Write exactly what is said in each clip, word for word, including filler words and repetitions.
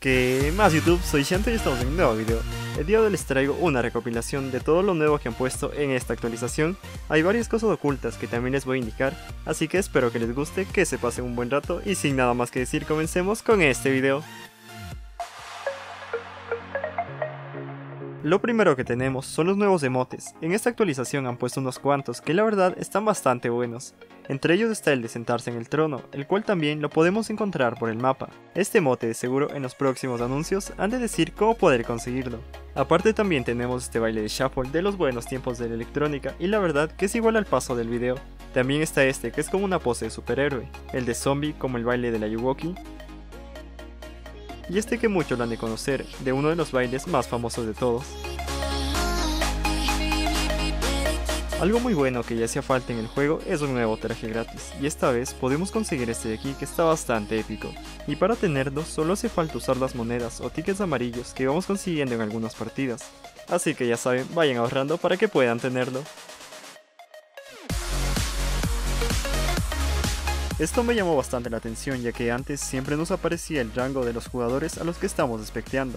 ¿Qué más, YouTube? Soy Dshanto y estamos en un nuevo video. El día de hoy les traigo una recopilación de todo lo nuevo que han puesto en esta actualización. Hay varias cosas ocultas que también les voy a indicar, así que espero que les guste, que se pasen un buen rato y sin nada más que decir comencemos con este video. Lo primero que tenemos son los nuevos emotes. En esta actualización han puesto unos cuantos que la verdad están bastante buenos. Entre ellos está el de sentarse en el trono, el cual también lo podemos encontrar por el mapa. Este emote de seguro en los próximos anuncios han de decir cómo poder conseguirlo. Aparte también tenemos este baile de shuffle de los buenos tiempos de la electrónica y la verdad que es igual al paso del video. También está este que es como una pose de superhéroe, el de zombie como el baile de la Yuwoki. Y este que muchos lo han de conocer, de uno de los bailes más famosos de todos. Algo muy bueno que ya hacía falta en el juego es un nuevo traje gratis, y esta vez podemos conseguir este de aquí que está bastante épico. Y para tenerlo solo hace falta usar las monedas o tickets amarillos que vamos consiguiendo en algunas partidas, así que ya saben, vayan ahorrando para que puedan tenerlo. Esto me llamó bastante la atención ya que antes siempre nos aparecía el rango de los jugadores a los que estamos despecteando,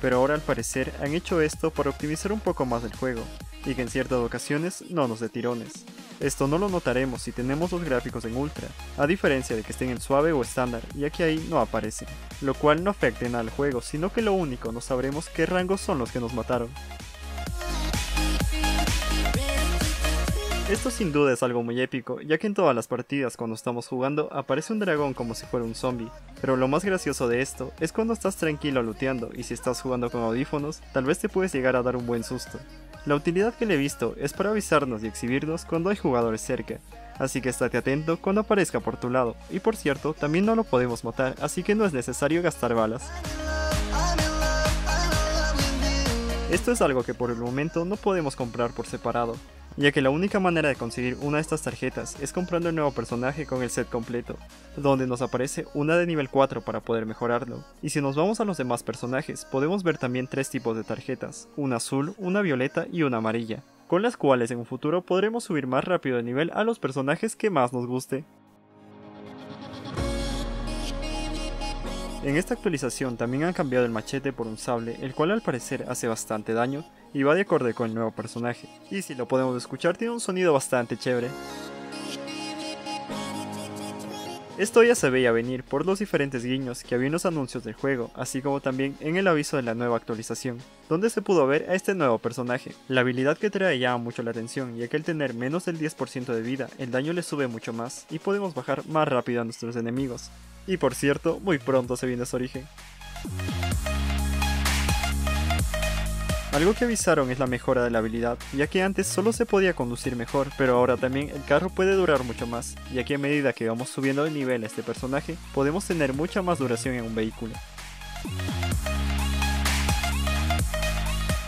pero ahora al parecer han hecho esto para optimizar un poco más el juego, y que en ciertas ocasiones no nos dé tirones. Esto no lo notaremos si tenemos los gráficos en ultra, a diferencia de que estén en suave o estándar, ya que ahí no aparecen, lo cual no afecta nada al juego, sino que lo único no sabremos qué rangos son los que nos mataron. Esto sin duda es algo muy épico, ya que en todas las partidas cuando estamos jugando aparece un dragón como si fuera un zombie, pero lo más gracioso de esto es cuando estás tranquilo looteando y si estás jugando con audífonos, tal vez te puedes llegar a dar un buen susto. La utilidad que le he visto es para avisarnos y exhibirnos cuando hay jugadores cerca, así que estate atento cuando aparezca por tu lado, y por cierto también no lo podemos matar, así que no es necesario gastar balas. Esto es algo que por el momento no podemos comprar por separado, ya que la única manera de conseguir una de estas tarjetas es comprando el nuevo personaje con el set completo, donde nos aparece una de nivel cuatro para poder mejorarlo. Y si nos vamos a los demás personajes, podemos ver también tres tipos de tarjetas, una azul, una violeta y una amarilla, con las cuales en un futuro podremos subir más rápido de nivel a los personajes que más nos guste. En esta actualización también han cambiado el machete por un sable, el cual al parecer hace bastante daño y va de acorde con el nuevo personaje, y si lo podemos escuchar tiene un sonido bastante chévere. Esto ya se veía venir por los diferentes guiños que había en los anuncios del juego, así como también en el aviso de la nueva actualización, donde se pudo ver a este nuevo personaje. La habilidad que trae llama mucho la atención, ya que al tener menos del diez por ciento de vida, el daño le sube mucho más y podemos bajar más rápido a nuestros enemigos. Y por cierto, muy pronto se viene su origen. Algo que avisaron es la mejora de la habilidad, ya que antes solo se podía conducir mejor, pero ahora también el carro puede durar mucho más, ya que a medida que vamos subiendo de nivel a este personaje, podemos tener mucha más duración en un vehículo.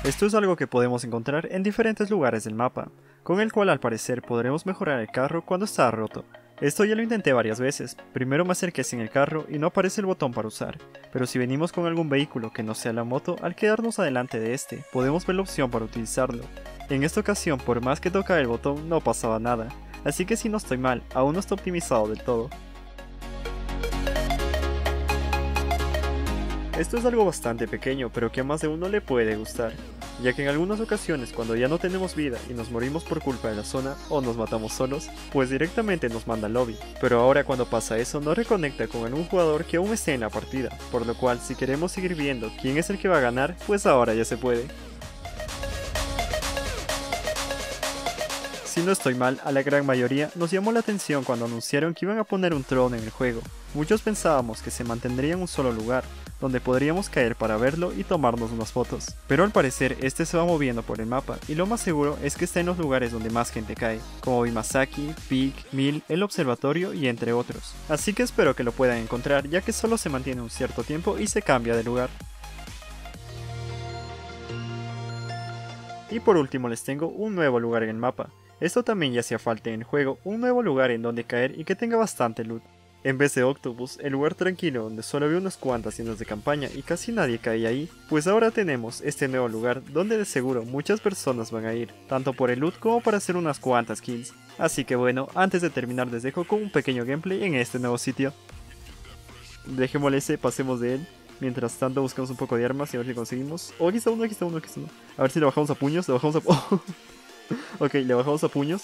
Esto es algo que podemos encontrar en diferentes lugares del mapa, con el cual al parecer podremos mejorar el carro cuando está roto. Esto ya lo intenté varias veces, primero me acerqué sin el carro y no aparece el botón para usar, pero si venimos con algún vehículo que no sea la moto, al quedarnos adelante de este, podemos ver la opción para utilizarlo. En esta ocasión, por más que tocara el botón, no pasaba nada, así que si no estoy mal, aún no está optimizado del todo. Esto es algo bastante pequeño, pero que a más de uno le puede gustar, ya que en algunas ocasiones cuando ya no tenemos vida y nos morimos por culpa de la zona o nos matamos solos, pues directamente nos manda al lobby, pero ahora cuando pasa eso no reconecta con algún jugador que aún esté en la partida, por lo cual si queremos seguir viendo quién es el que va a ganar, pues ahora ya se puede. Si no estoy mal, a la gran mayoría nos llamó la atención cuando anunciaron que iban a poner un trono en el juego. Muchos pensábamos que se mantendría en un solo lugar, donde podríamos caer para verlo y tomarnos unas fotos. Pero al parecer este se va moviendo por el mapa, y lo más seguro es que está en los lugares donde más gente cae, como Imasaki, Peak, Mill, el observatorio y entre otros. Así que espero que lo puedan encontrar ya que solo se mantiene un cierto tiempo y se cambia de lugar. Y por último les tengo un nuevo lugar en el mapa. Esto también ya hacía falta en el juego, un nuevo lugar en donde caer y que tenga bastante loot. En vez de Octopus, el lugar tranquilo donde solo había unas cuantas tiendas de campaña y casi nadie caía ahí, pues ahora tenemos este nuevo lugar donde de seguro muchas personas van a ir, tanto por el loot como para hacer unas cuantas kills. Así que bueno, antes de terminar les dejo con un pequeño gameplay en este nuevo sitio. Dejémosle ese, pasemos de él. Mientras tanto buscamos un poco de armas y a ver si conseguimos. Oh, aquí está uno, aquí está uno, aquí está uno. A ver si le bajamos a puños, le bajamos a... Oh. Ok, le bajamos a puños.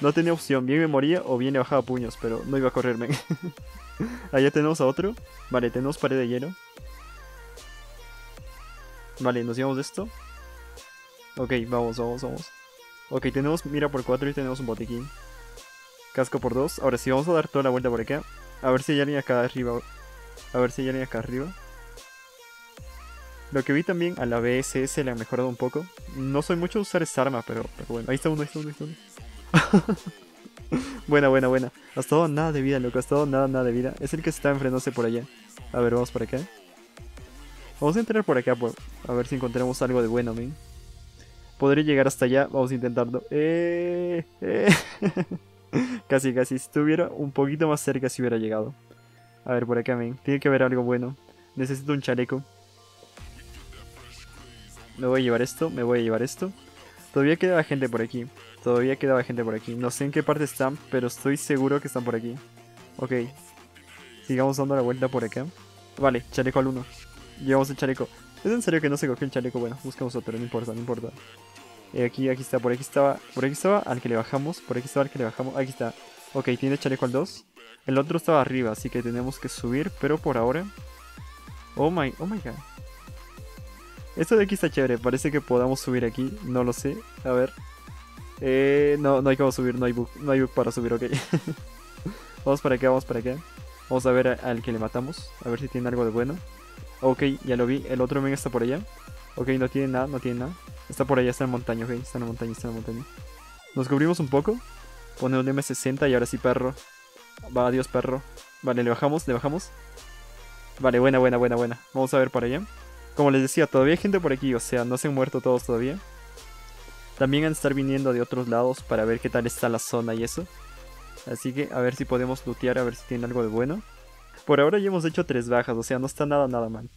No tenía opción, bien me moría o bien le bajaba a puños, pero no iba a correrme. Allá tenemos a otro. Vale, tenemos pared de hielo. Vale, nos llevamos de esto. Ok, vamos, vamos, vamos. Ok, tenemos mira por cuatro y tenemos un botiquín. Casco por dos. Ahora sí, vamos a dar toda la vuelta por acá. A ver si hay alguien acá arriba. A ver si hay alguien acá arriba. Lo que vi también a la B S S le han mejorado un poco. No soy mucho de usar esa arma, pero, pero bueno. Ahí está uno, ahí está uno, ahí está uno. Buena, buena, buena. Ha estado nada de vida, loco. Ha estado nada, nada de vida. Es el que está enfrentándose por allá. A ver, vamos por acá. Vamos a entrar por acá, pues. A ver si encontramos algo de bueno, man. Podré llegar hasta allá. Vamos a intentarlo. Eh, eh. Casi, casi. Si estuviera un poquito más cerca, si hubiera llegado. A ver, por acá, men. Tiene que haber algo bueno. Necesito un chaleco. Me voy a llevar esto, me voy a llevar esto. Todavía quedaba gente por aquí. Todavía quedaba gente por aquí. No sé en qué parte están, pero estoy seguro que están por aquí. Ok. Sigamos dando la vuelta por acá. Vale, chaleco al uno. Llevamos el chaleco. ¿Es en serio que no se cogió el chaleco? Bueno, buscamos otro, no importa, no importa. Eh, aquí, aquí está, por aquí estaba. Por aquí estaba al que le bajamos. Por aquí estaba al que le bajamos. Aquí está. Ok, tiene chaleco al dos. El otro estaba arriba, así que tenemos que subir, pero por ahora... Oh my, oh my god. Esto de aquí está chévere, parece que podamos subir aquí, no lo sé, a ver. Eh, no, no hay cómo subir, no hay bug, no hay bug para subir, ok. Vamos para acá, vamos para acá. Vamos a ver a, al que le matamos, a ver si tiene algo de bueno. Ok, ya lo vi, el otro men está por allá. Ok, no tiene nada, no tiene nada. Está por allá, está en la montaña, ok, está en la montaña, está en la montaña. Nos cubrimos un poco, ponemos un eme sesenta y ahora sí, perro. Va, adiós, perro. Vale, le bajamos, le bajamos. Vale, buena, buena, buena, buena. Vamos a ver para allá. Como les decía, todavía hay gente por aquí, o sea, no se han muerto todos todavía. También han de estar viniendo de otros lados para ver qué tal está la zona y eso. Así que a ver si podemos lootear, a ver si tiene algo de bueno. Por ahora ya hemos hecho tres bajas, o sea, no está nada, nada mal.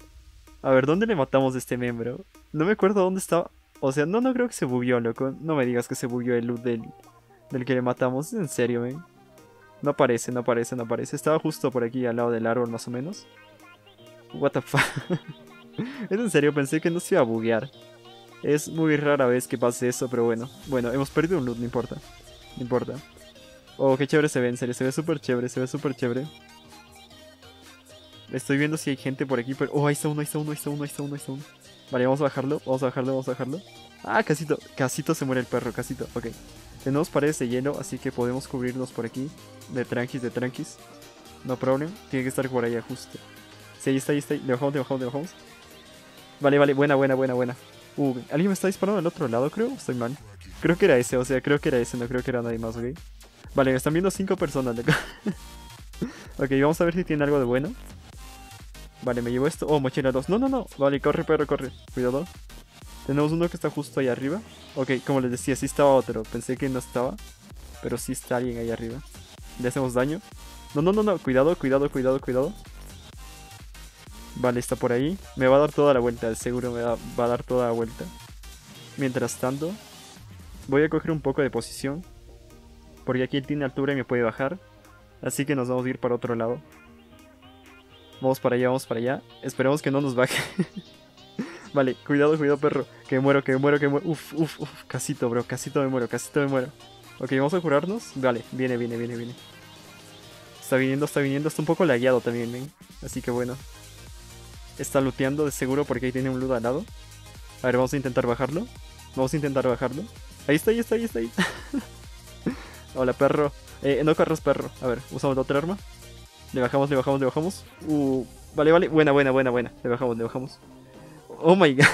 A ver, ¿dónde le matamos a este miembro? No me acuerdo dónde estaba. O sea, no, no creo que se bugueó, loco. No me digas que se bugueó el loot del, del que le matamos. En serio, men. No aparece, no aparece, no aparece. Estaba justo por aquí al lado del árbol más o menos. What the fuck. Es en serio, pensé que no se iba a buguear. Es muy rara vez que pase eso, pero bueno. Bueno, hemos perdido un loot, no importa. No importa. Oh, qué chévere se ve, en serio. Se ve súper chévere, se ve súper chévere. Estoy viendo si hay gente por aquí, pero... Oh, ahí está uno, ahí está uno, ahí está uno, ahí está uno, ahí está uno. Vale, vamos a bajarlo, vamos a bajarlo, vamos a bajarlo. Ah, casito, casito se muere el perro, casito, ok. Tenemos paredes de hielo, así que podemos cubrirnos por aquí. De tranquis, de tranquis. No problem, tiene que estar por allá justo. Sí, ahí está, ahí está, le bajamos, le bajamos, le bajamos. Vale, vale, buena, buena, buena, buena. Uh, alguien me está disparando del otro lado, creo, estoy mal. Creo que era ese, o sea, creo que era ese, no creo que era nadie más, ok. Vale, me están viendo cinco personas de acá. Ok, vamos a ver si tiene algo de bueno. Vale, me llevo esto, oh, mochila dos, no, no, no. Vale, corre, perro, corre, cuidado. Tenemos uno que está justo ahí arriba. Ok, como les decía, sí estaba otro. Pensé que no estaba, pero sí está alguien ahí arriba. Le hacemos daño. No, no, no, no, cuidado, cuidado, cuidado, cuidado. Vale, está por ahí. Me va a dar toda la vuelta, de seguro me va a dar toda la vuelta. Mientras tanto, voy a coger un poco de posición, porque aquí él tiene altura y me puede bajar. Así que nos vamos a ir para otro lado. Vamos para allá, vamos para allá. Esperemos que no nos baje. Vale, cuidado, cuidado, perro. Que muero, que muero, que muero. Uf, uf, uf. Casito, bro. Casito me muero, casito me muero. Ok, vamos a curarnos. Vale, viene, viene, viene, viene. Está viniendo, está viniendo. Está un poco lagueado también, men. Así que bueno. Está looteando de seguro porque ahí tiene un loot al lado. A ver, vamos a intentar bajarlo. Vamos a intentar bajarlo. Ahí está, ahí está, ahí está. Ahí. Hola, perro. Eh, no corras, perro. A ver, usamos la otra arma. Le bajamos, le bajamos, le bajamos. Uh, vale, vale. Buena, buena, buena, buena. Le bajamos, le bajamos. Oh my god.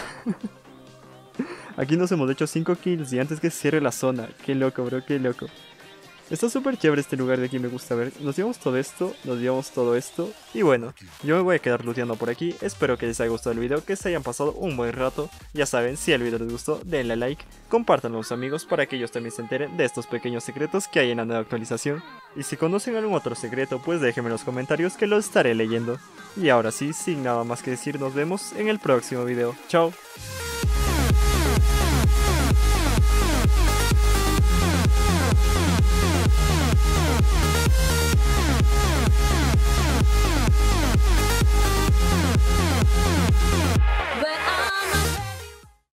Aquí nos hemos hecho cinco kills y antes que cierre la zona. Qué loco, bro, qué loco. Está súper chévere este lugar de aquí, me gusta ver. Nos llevamos todo esto, nos llevamos todo esto. Y bueno, yo me voy a quedar looteando por aquí. Espero que les haya gustado el video, que se hayan pasado un buen rato. Ya saben, si el video les gustó, denle like. Compártanlo a sus amigos para que ellos también se enteren de estos pequeños secretos que hay en la nueva actualización. Y si conocen algún otro secreto, pues déjenme en los comentarios que lo estaré leyendo. Y ahora sí, sin nada más que decir, nos vemos en el próximo video. Chao.